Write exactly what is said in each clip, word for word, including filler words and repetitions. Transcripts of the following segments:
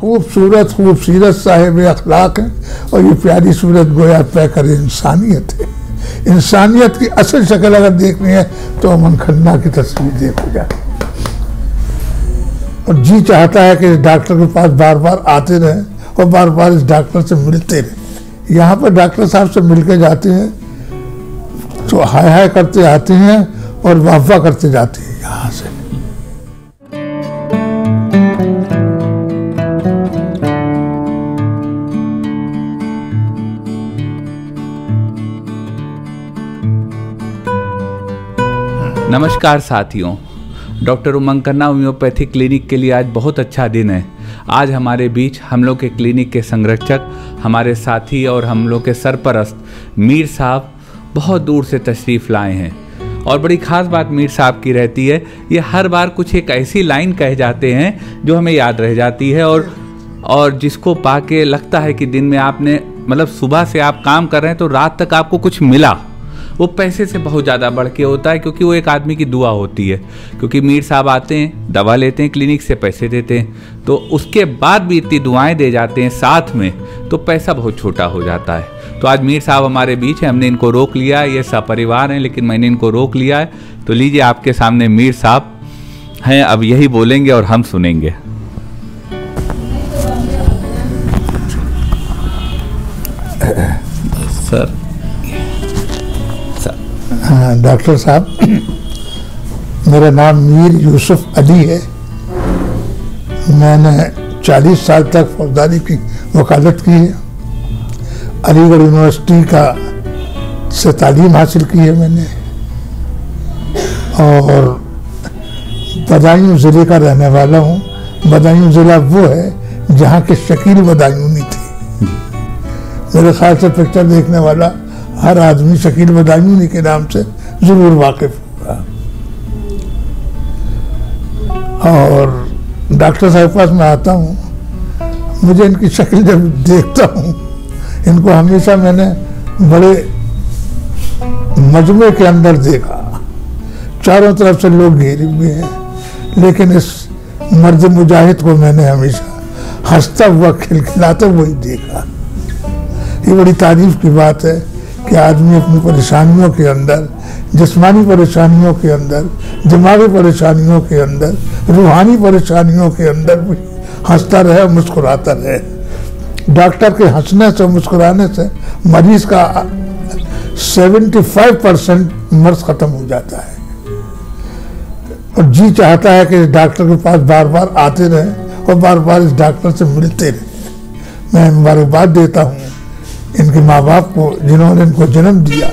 खूबसूरत खूबसीरत साहिब अखलाक हैं और ये प्यारी सूरत गोया तय करे इंसानियत है। इंसानियत की असल शक्ल अगर देखनी है तो उमंग खन्ना की तस्वीर देखो जाए और जी चाहता है कि डॉक्टर के पास बार बार आते रहें और बार बार इस डॉक्टर से मिलते रहें। यहाँ पर डॉक्टर साहब से मिल के जाते हैं तो हाय हाय करते आते हैं और वाह वाह करते जाते हैं। यहाँ से नमस्कार साथियों, doctor Umang Khanna homeopathy clinic के लिए आज बहुत अच्छा दिन है। आज हमारे बीच हम लोग के क्लिनिक के संरक्षक, हमारे साथी और हम लोग के सरपरस्त मीर साहब बहुत दूर से तशरीफ़ लाए हैं। और बड़ी ख़ास बात मीर साहब की रहती है, ये हर बार कुछ एक ऐसी लाइन कह जाते हैं जो हमें याद रह जाती है और और जिसको पा के लगता है कि दिन में आपने मतलब सुबह से आप काम कर रहे हैं तो रात तक आपको कुछ मिला। वो पैसे से बहुत ज़्यादा बढ़ के होता है क्योंकि वो एक आदमी की दुआ होती है। क्योंकि मीर साहब आते हैं, दवा लेते हैं, क्लिनिक से पैसे देते हैं तो उसके बाद भी इतनी दुआएं दे जाते हैं साथ में, तो पैसा बहुत छोटा हो जाता है। तो आज मीर साहब हमारे बीच है, हमने इनको रोक लिया है। ये सपरिवार हैं लेकिन मैंने इनको रोक लिया है। तो लीजिए आपके सामने मीर साहब हैं, अब यही बोलेंगे और हम सुनेंगे। सर डॉक्टर साहब, मेरा नाम मीर यूसुफ अली है। मैंने चालीस साल तक फौजदारी की वकालत की है, अलीगढ़ यूनिवर्सिटी का से तालीम हासिल की है मैंने और बदायूं ज़िले का रहने वाला हूँ। बदायूं ज़िला वो है जहाँ के शकील बदायूनी थे। मेरे ख्याल से पिक्चर देखने वाला हर आदमी शकील बदायूनी के नाम से ज़रूर वाकिफ होगा। और डॉक्टर साहब के पास मैं आता हूँ, मुझे इनकी शक्ल जब देखता हूँ, इनको हमेशा मैंने बड़े मजमे के अंदर देखा। चारों तरफ से लोग घेरे हुए हैं लेकिन इस मर्द मुजाहिद को मैंने हमेशा हंसता हुआ खिलखिलाते हुए देखा। ये बड़ी तारीफ की बात है कि आदमी अपनी परेशानियों के अंदर, जिस्मानी परेशानियों के अंदर, दिमागी परेशानियों के अंदर, रूहानी परेशानियों के अंदर भी हंसता रहे और मुस्कुराता रहे। डॉक्टर के हंसने से, मुस्कुराने से मरीज का पचहत्तर परसेंट मर्ज ख़त्म हो जाता है और जी चाहता है कि डॉक्टर के पास बार बार आते रहें और बार बार इस डॉक्टर से मिलते रहें। मैं मुबारकबाद देता हूँ इनके माँ बाप को जिन्होंने इनको जन्म दिया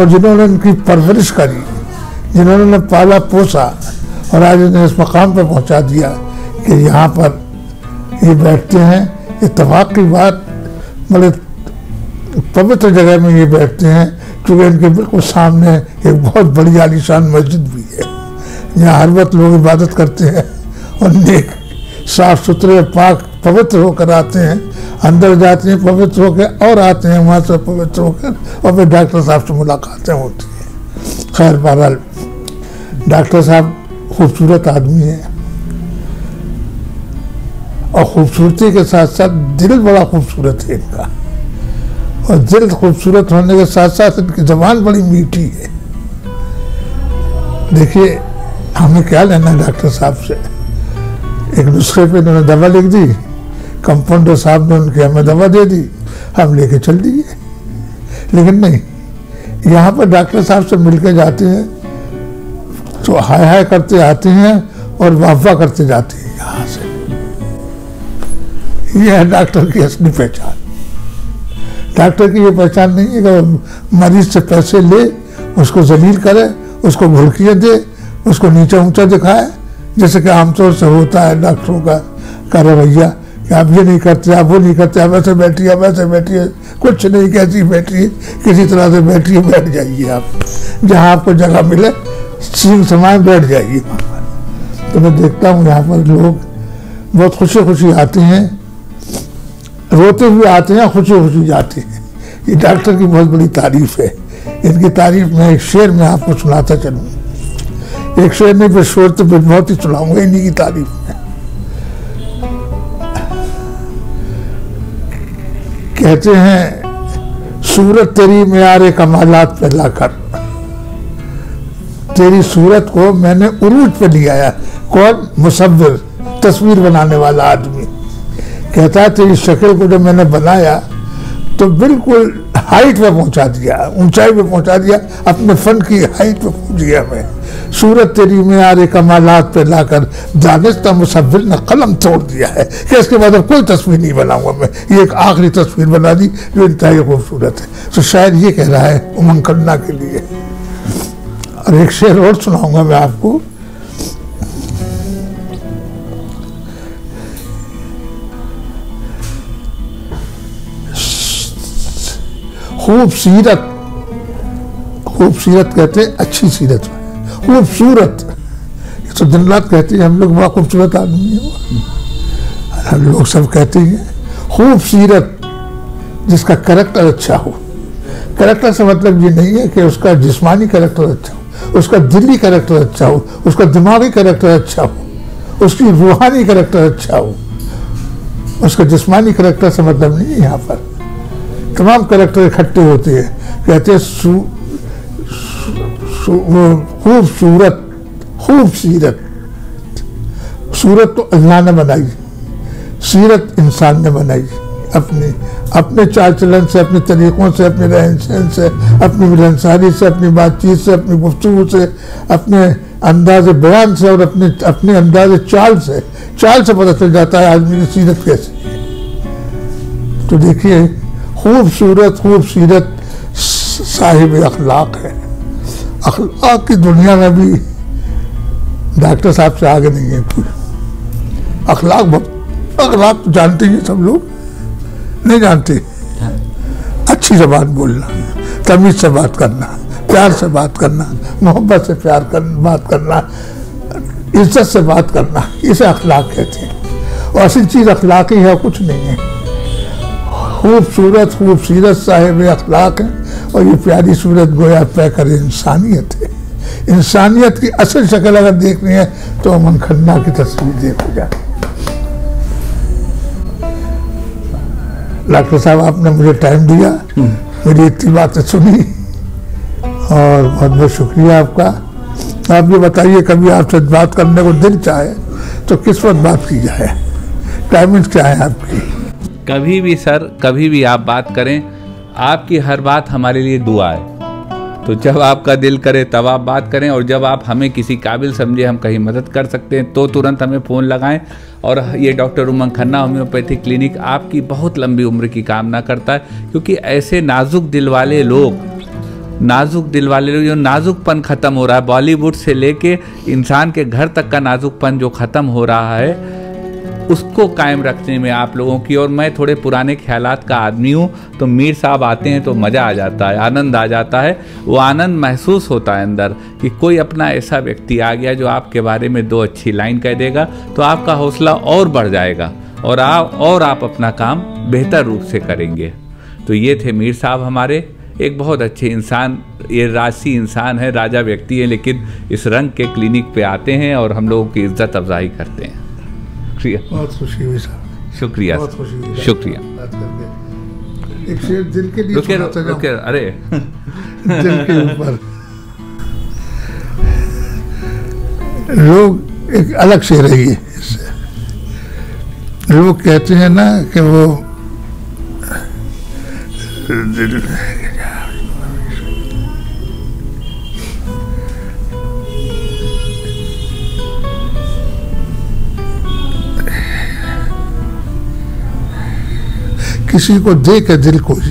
और जिन्होंने इनकी परवरिश करी, जिन्होंने इन्हें पाला पोसा और आज इन्हें इस मकाम पर पहुँचा दिया कि यहाँ पर ये बैठते हैं। इत्तेफाक की बात, मतलब पवित्र जगह में ये बैठते हैं क्योंकि इनके बिल्कुल सामने एक बहुत बड़ी आलीशान मस्जिद भी है जहाँ हर वक्त लोग इबादत करते हैं और नेक साफ सुथरे पाक पवित्र होकर आते हैं। अंदर जाते हैं पवित्र होकर और आते हैं वहाँ से पवित्र होकर और फिर डॉक्टर साहब से मुलाकातें होती हैं। खैर बहरहाल डॉक्टर साहब खूबसूरत आदमी हैं और खूबसूरती के साथ साथ दिल बड़ा खूबसूरत है इनका और दिल खूबसूरत होने के साथ साथ इनकी ज़बान बड़ी मीठी है। देखिए हमें क्या लेना है डॉक्टर साहब से, एक नुस्खे पे इन्होंने दवा लिख दी, कंपाउंडर साहब ने उनके हमें दवा दे दी, हम लेके चल दिए। लेकिन नहीं, यहाँ पर डॉक्टर साहब से मिल के जाते हैं तो हाय हाय करते आते हैं और वाह वाह करते जाते हैं। यहाँ से यह है डॉक्टर की असली पहचान। डॉक्टर की ये पहचान नहीं है कि मरीज से पैसे ले, उसको जलील करे, उसको भुलकियाँ दे, उसको नीचा ऊँचा दिखाए, जैसे कि आमतौर से होता है डॉक्टरों का का रवैया कि आप ये नहीं करते, आप वो नहीं करते, आप ऐसे बैठिए, आप ऐसे बैठिए, कुछ नहीं, कैसी बैठिए, किसी तरह से बैठिए, बैठ जाइए, आप जहाँ आपको जगह मिले सीम समय बैठ जाइए। तो मैं देखता हूँ यहाँ पर लोग बहुत खुशी खुशी आते हैं, रोते हुए आते हैं, खुशी खुशी जाते हैं। ये डॉक्टर की बहुत बड़ी तारीफ है। इनकी तारीफ मैं एक शेर में आपको सुनाता चलूँ, एक शेर में फिर शोर तो फिर बहुत ही सुनाऊंगा इन्हीं की तारीफ में। कहते हैं सूरत तेरी म्यारे कमालात पे लाकर, तेरी सूरत को मैंने उरूज पे ले आया। कौन? मुसव्विर, तस्वीर बनाने वाला आदमी। कहता है तेरी शक्ल को जब मैंने बनाया तो बिल्कुल हाइट पे पहुंचा दिया, ऊंचाई पे पहुंचा दिया, अपने फन की हाइट पे पहुंच गया मैं। सूरत तेरी म्यारे कमालात पे लाकर दानिश्ता मुसव्विर ने कलम तोड़ दिया है कि इसके बाद अब कोई तस्वीर नहीं बनाऊंगा मैं, ये एक आखिरी तस्वीर बना दी जो इंतहाई खूबसूरत है। तो शायद ये कह रहा है उमंग खन्ना के लिए। और एक शेर और सुनाऊंगा मैं आपको। खूबसीरत, खूबसीरत कहते हैं अच्छी सीरत, खूबसूरत, ये तो दिन रात कहते हैं हम लोग बड़ा खूबसूरत आदमी है, हम लोग सब कहते हैं। खूबसीरत जिसका करैक्टर अच्छा हो, करैक्टर से मतलब ये नहीं है कि उसका जिस्मानी करैक्टर अच्छा हो, उसका दिली करैक्टर अच्छा हो, उसका दिमागी करैक्टर अच्छा हो, उसकी रूहानी करैक्टर अच्छा हो। उसका जिस्मानी करैक्टर से मतलब नहीं है, यहाँ पर तमाम करैक्टर इकट्ठे होते हैं। कहते हैं खूबसूरत, खूबसीरत, सूरत तो अल्लाह ने बनाई, सीरत इंसान ने बनाई अपने अपने चाल चलन से, अपने तरीक़ों से, अपने रहन सहन से, अपनी मिलनसारी से, अपनी बातचीत से, अपनी गुफ्तगू से, अपने अंदाज बयान से और अपने अपने अंदाज चाल से। चाल से पता चल जाता है आदमी की सीरत कैसी है। तो देखिए खूबसूरत, खूबसीरत साहिब अखलाक है। अखलाक की दुनिया में भी डॉक्टर साहब से आगे नहीं है कोई। अखलाक अखलाक तो जानते हैं सब लोग, नहीं जानते? अच्छी जबान बोलना, तमीज़ से बात करना, प्यार से बात करना, मोहब्बत से प्यार कर बात करना, इज्जत से बात करना, इसे अखलाक कहते हैं। और ऐसी चीज़ अखलाकी है, कुछ नहीं है। खूबसूरत, खूबसीरत साहिब अखलाक है। और ये प्यारी सूरत गोया तय करे इंसानियत है। इंसानियत की असल शक्ल अगर देखनी है तो उमंग खन्ना की तस्वीर देखो जाए। डॉक्टर साहब आपने मुझे टाइम दिया, मेरी इतनी बातें सुनी और बहुत बहुत शुक्रिया आपका। आप ये बताइए कभी आपसे बात करने को दिल चाहे तो किस वक्त बात की जाए, टाइमिंग क्या है आपकी? कभी भी सर, कभी भी आप बात करें, आपकी हर बात हमारे लिए दुआ है। तो जब आपका दिल करे तब आप बात करें, और जब आप हमें किसी काबिल समझे हम कहीं मदद कर सकते हैं तो तुरंत हमें फ़ोन लगाएं। और ये doctor Umang Khanna homeopathy clinic आपकी बहुत लंबी उम्र की कामना करता है, क्योंकि ऐसे नाजुक दिल वाले लोग, नाजुक दिल वाले लोग, जो नाजुकपन ख़त्म हो रहा है बॉलीवुड से लेके इंसान के घर तक का नाजुकपन जो ख़त्म हो रहा है, उसको कायम रखने में आप लोगों की। और मैं थोड़े पुराने ख्यालात का आदमी हूँ, तो मीर साहब आते हैं तो मज़ा आ जाता है, आनंद आ जाता है। वो आनंद महसूस होता है अंदर कि कोई अपना ऐसा व्यक्ति आ गया जो आपके बारे में दो अच्छी लाइन कह देगा तो आपका हौसला और बढ़ जाएगा और आप और आप अपना काम बेहतर रूप से करेंगे। तो ये थे मीर साहब हमारे, एक बहुत अच्छे इंसान, ये राशि इंसान है, राजा व्यक्ति है, लेकिन इस रंग के क्लिनिक पर आते हैं और हम लोगों की इज्जत अफजाई करते हैं। बहुत खुशी हुई साहब, शुक्रिया, बहुत खुशी हुई, शुक्रिया। एक शेर दिल के लिए सुनाता जाऊं, अरे दिल के ऊपर। लोग एक अलग शेर है ये, लोग कहते हैं ना कि वो किसी को दे के दिल को जी,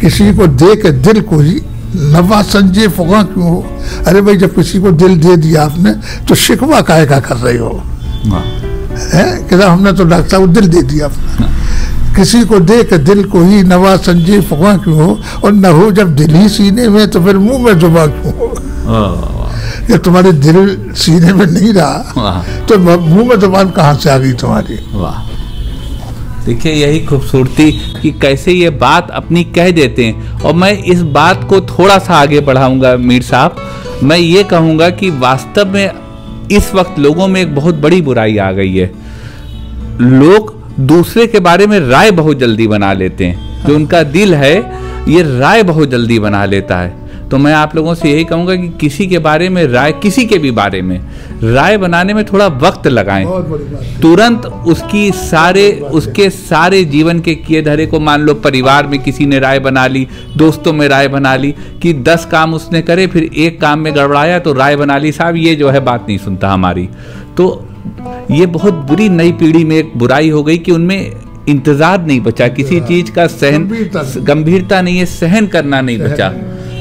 किसी को दे के दिल को जी नवा संजे फुगा क्यों हो। अरे भाई जब किसी को दिल दे दिया आपने तो शिकवा काहे का कर रहे हो? है कहता हमने तो डॉक्टर साहब दिल दे दिया अपना। किसी को दे के दिल को ही नवा संजे फुगा क्यों हो, और न हो जब दिल ही सीने में तो फिर मुंह में जुबा क्यों हो। जब तुम्हारे दिल सीने में नहीं रहा तो मुंह में जुबान कहाँ से आ गई तुम्हारी? देखिए यही खूबसूरती कि कैसे ये बात अपनी कह देते हैं। और मैं इस बात को थोड़ा सा आगे बढ़ाऊंगा मीर साहब, मैं ये कहूँगा कि वास्तव में इस वक्त लोगों में एक बहुत बड़ी बुराई आ गई है। लोग दूसरे के बारे में राय बहुत जल्दी बना लेते हैं, जो उनका दिल है ये राय बहुत जल्दी बना लेता है। तो मैं आप लोगों से यही कहूँगा कि किसी के बारे में राय, किसी के भी बारे में राय बनाने में थोड़ा वक्त लगाएं, तुरंत उसकी सारे उसके सारे जीवन के किए धरे को, मान लो परिवार में किसी ने राय बना ली, दोस्तों में राय बना ली कि दस काम उसने करे, फिर एक काम में गड़बड़ाया तो राय बना ली साहब ये जो है बात नहीं सुनता हमारी। तो ये बहुत बुरी नई पीढ़ी में एक बुराई हो गई कि उनमें इंतज़ार नहीं बचा, किसी चीज़ का सहन गंभीरता नहीं है, सहन करना नहीं बचा।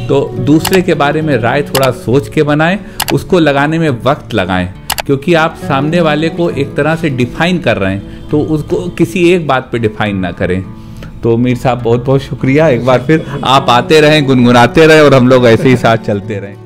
तो दूसरे के बारे में राय थोड़ा सोच के बनाएं, उसको लगाने में वक्त लगाएं, क्योंकि आप सामने वाले को एक तरह से डिफाइन कर रहे हैं, तो उसको किसी एक बात पे डिफाइन ना करें। तो मीर साहब बहुत बहुत शुक्रिया, एक बार फिर आप आते रहें, गुनगुनाते रहें और हम लोग ऐसे ही साथ चलते रहें।